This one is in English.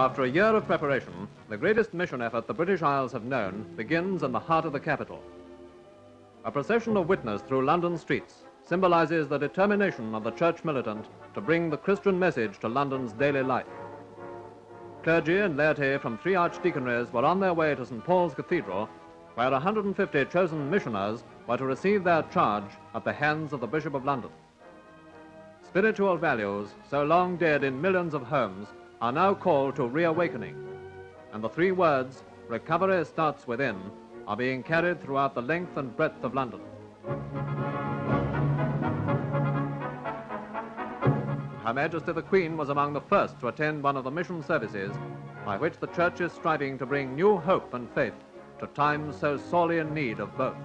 After a year of preparation, the greatest mission effort the British Isles have known begins in the heart of the capital. A procession of witness through London streets symbolises the determination of the church militant to bring the Christian message to London's daily life. Clergy and laity from three archdeaconries were on their way to St. Paul's Cathedral, where 150 chosen missioners were to receive their charge at the hands of the Bishop of London. Spiritual values, so long dead in millions of homes, are now called to reawakening, and the three words, "Recovery starts within," are being carried throughout the length and breadth of London. Her Majesty the Queen was among the first to attend one of the mission services by which the Church is striving to bring new hope and faith to times so sorely in need of both.